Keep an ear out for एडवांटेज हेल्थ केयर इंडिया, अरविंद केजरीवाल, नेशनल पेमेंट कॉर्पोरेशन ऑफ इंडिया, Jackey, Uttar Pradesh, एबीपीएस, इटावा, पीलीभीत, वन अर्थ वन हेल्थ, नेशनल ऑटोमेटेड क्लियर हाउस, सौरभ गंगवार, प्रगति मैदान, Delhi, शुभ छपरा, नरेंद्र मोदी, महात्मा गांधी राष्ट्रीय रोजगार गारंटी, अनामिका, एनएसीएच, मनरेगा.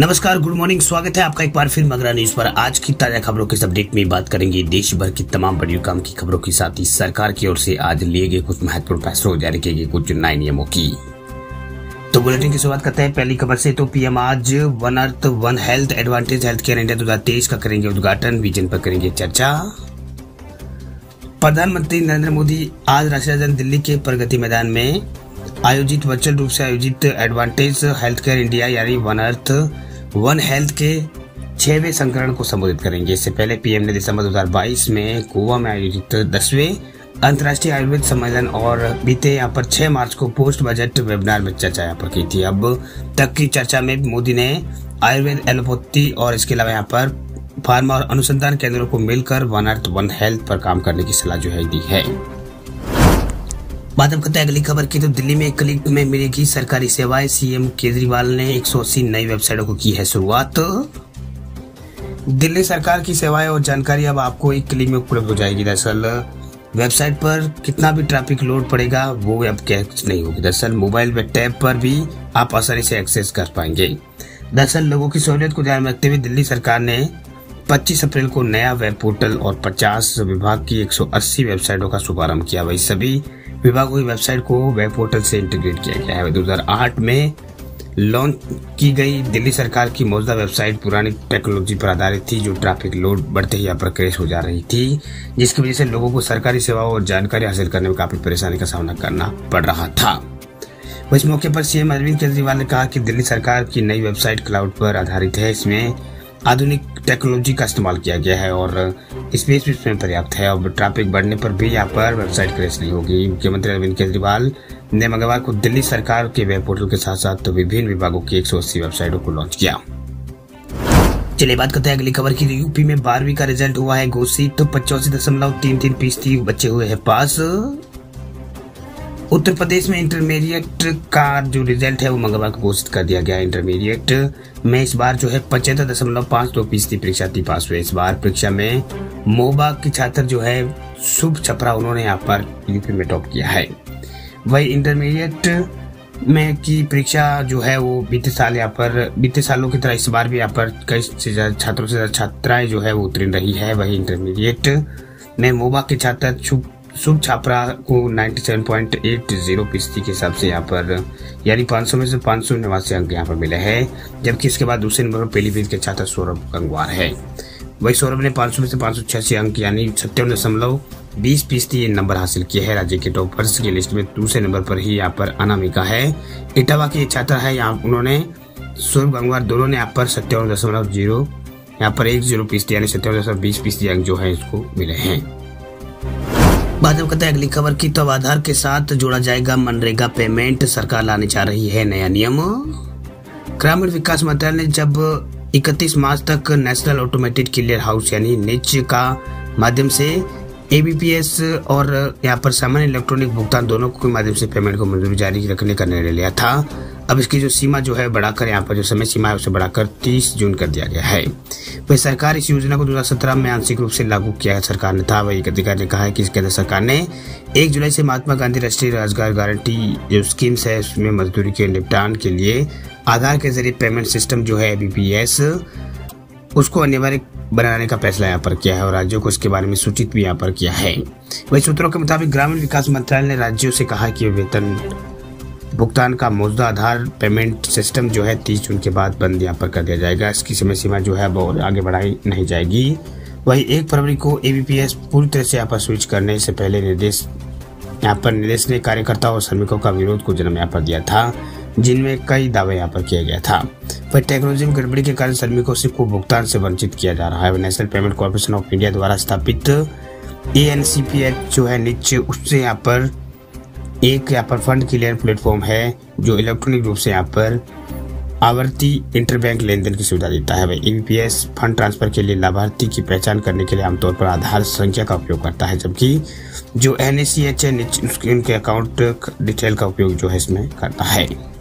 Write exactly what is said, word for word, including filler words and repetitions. नमस्कार, good morning, स्वागत है आपका एक बार फिर मगरा न्यूज पर। आज की ताजा खबरों के अपडेट में बात करेंगे देश भर की तमाम बड़ी काम की खबरों के साथ ही सरकार की ओर से आज लिए गए कुछ महत्वपूर्ण फैसलों और जारी किए गए कुछ नए नियमों की। तो बुलेटिन की शुरुआत करते हैं पहली खबर से। तो पीएम आज वन अर्थ वन हेल्थ एडवांटेज हेल्थ केयर इंडिया दो हजार तेईस का करेंगे उद्घाटन, विजन पर करेंगे चर्चा। प्रधानमंत्री नरेंद्र मोदी आज राष्ट्रीय राजधानी दिल्ली के प्रगति मैदान में आयोजित वर्चुअल रूप से आयोजित एडवांटेज हेल्थ केयर इंडिया यानी वन अर्थ वन हेल्थ के छठवें संस्करण को संबोधित करेंगे। इससे पहले पीएम ने दिसंबर दो हजार बाईस में गोवा में आयोजित दसवें अंतर्राष्ट्रीय आयुर्वेद सम्मेलन और बीते यहाँ पर छह मार्च को पोस्ट बजट वेबिनार में चर्चा यहाँ पर की थी। अब तक की चर्चा में मोदी ने आयुर्वेद, एलोपैथी और इसके अलावा यहाँ पर फार्मा और अनुसंधान केंद्रों को मिलकर वन अर्थ वन हेल्थ पर काम करने की सलाह जो है दी है। बात हम करते हैं अगली खबर की। तो दिल्ली में एक क्लिक में मिलेगी सरकारी सेवाएं, सीएम केजरीवाल ने एक सौ अस्सी नई वेबसाइटों को की है शुरुआत। दिल्ली सरकार की सेवाएं और जानकारी अब आपको एक क्लिक में उपलब्ध हो जाएगी। दरअसल वेबसाइट पर कितना भी ट्रैफिक लोड पड़ेगा वो अब कैच नहीं होगी। दरअसल मोबाइल व टैब पर भी आप आसानी से एक्सेस कर पाएंगे। दरअसल लोगों की सहूलियत को ध्यान में रखते हुए दिल्ली सरकार ने पच्चीस अप्रैल को नया वेब पोर्टल और पचास विभाग की एक सौ अस्सी वेबसाइटों का शुभारंभ किया। वही सभी विभागों की वेबसाइट को वेब पोर्टल से इंटीग्रेट किया गया है। दो हजार आठ में लॉन्च की गई दिल्ली सरकार की मौजूदा वेबसाइट पुरानी टेक्नोलॉजी पर आधारित थी, जो ट्रैफिक लोड बढ़ते ही यहाँ पर क्रैश हो जा रही थी, जिसकी वजह से लोगों को सरकारी सेवाओं और जानकारी हासिल करने में काफी परेशानी का सामना करना पड़ रहा था। इस मौके पर सीएम अरविंद केजरीवाल ने कहा कि दिल्ली सरकार की नई वेबसाइट क्लाउड पर आधारित है, इसमें आधुनिक टेक्नोलॉजी का इस्तेमाल किया गया है और स्पेस भी इसमें पर्याप्त है। अब ट्रैफिक बढ़ने पर भी यहाँ पर वेबसाइट क्रैश नहीं होगी। मुख्यमंत्री अरविंद केजरीवाल ने मंगलवार को दिल्ली सरकार के वेब पोर्टल के साथ साथ विभिन्न विभागों की एक सौ अस्सी वेबसाइटों को लॉन्च किया। चलिए बात करते हैं अगली खबर की। यूपी में बारहवीं का रिजल्ट हुआ है घोषित, तो पचासी दशमलव तीन तीन फीसदी बच्चे हुए हैं पास। उत्तर प्रदेश में इंटरमीडिएट का जो रिजल्ट है वो मंगलवार को घोषित कर दिया गया। इंटरमीडिएट में इस बार जो है पचहत्तर दशमलव पाँच दो फीसदी परीक्षार्थी पास हुए। इस बार परीक्षा में मोबा की छात्र जो है शुभ छपरा, उन्होंने यहाँ पर यूपी में टॉप किया है। वही इंटरमीडिएट में की परीक्षा जो है वो बीते साल यहाँ पर बीते सालों की तरह इस बार भी यहाँ पर कई से ज्यादा छात्रों से ज्यादा छात्राएं जो है वो उत्तीर्ण रही है। वही इंटरमीडिएट में मोबा के छात्र शुभ शुभ छापरा को सत्तानवे दशमलव अस्सी फीसदी के हिसाब से यहाँ पर यानी पाँच सौ में से पाँच सौ नवासी अंक यहाँ पर मिले हैं, जबकि इसके बाद दूसरे नंबर पर पीलीभीत के छात्र सौरभ गंगवार है। वही सौरभ ने पाँच सौ में से पाँच सौ छियासी अंक यानी सत्तावन दशमलव बीस फीसदी नंबर हासिल किए हैं। राज्य के टॉपर्स की लिस्ट में दूसरे नंबर पर ही यहाँ पर अनामिका है, इटावा की छात्रा है। यहाँ उन्होंने सौरभ गंगवार दोनों ने यहाँ पर सत्तावन दशमलव जीरो यहाँ पर एक जीरो फीसदी यानी सत्तावन दशमलव बीस फीसदी अंक जो है इसको मिले हैं। बात हम करते हैं अगली खबर की। तो आधार के साथ जोड़ा जाएगा मनरेगा पेमेंट, सरकार लाने चाह रही है नया नियम। ग्रामीण विकास मंत्रालय ने जब इकतीस मार्च तक नेशनल ऑटोमेटेड क्लियर हाउस यानी नेच का माध्यम से एबीपीएस और यहाँ पर सामान्य इलेक्ट्रॉनिक भुगतान दोनों के माध्यम से पेमेंट को मंजूरी जारी रखने का निर्णय लिया था। अब इसकी जो सीमा जो है बढ़ाकर यहाँ पर जो समय सीमा है उसे बढ़ाकर तीस जून कर दिया गया है। वही सरकार इस योजना को दो हजार सत्रह में आंशिक रूप से लागू किया है सरकार ने था। वही एक अधिकारी ने कहा है कि केंद्र सरकार ने एक जुलाई से महात्मा गांधी राष्ट्रीय रोजगार गारंटी जो स्कीम्स है उसमें मजदूरी के निपटान के लिए आधार के जरिए पेमेंट सिस्टम जो है बीपीएस उसको अनिवार्य बनाने का फैसला यहाँ पर किया है और राज्यों को इसके बारे में सूचित भी यहाँ पर किया है। वही सूत्रों के मुताबिक ग्रामीण विकास मंत्रालय ने राज्यों से कहा कि वेतन भुगतान का मौजूदा आधार पेमेंट सिस्टम जो है तीस जून के बाद बंद यहाँ पर कर दिया जाएगा। इसकी समय सीमा जो है बहुत आगे बढ़ाई नहीं जाएगी। वही एक फरवरी को एबीपीएस पूरी तरह से यहाँ पर स्विच करने से पहले निर्देश यहाँ पर निर्देश ने कार्यकर्ताओं और श्रमिकों का विरोध को जन्म यहाँ पर दिया था, जिनमें कई दावे यहाँ पर किया गया था। पर टेक्नोलॉजी में गड़बड़ी के कारण श्रमिकों को भुगतान से वंचित किया जा रहा है। नेशनल पेमेंट कॉर्पोरेशन ऑफ इंडिया द्वारा स्थापित एएनसीपीएच जो है नीचे उससे यहाँ पर एक यहाँ पर फंड क्लियर प्लेटफॉर्म है, जो इलेक्ट्रॉनिक रूप से यहाँ पर आवर्ती इंटरबैंक लेन देन की सुविधा देता है। वही एबीपीएस फंड ट्रांसफर के लिए लाभार्थी की पहचान करने के लिए आमतौर पर आधार संख्या का उपयोग करता है, जबकि जो एनएसीएच है उनके अकाउंट डिटेल का उपयोग जो है इसमें करता है।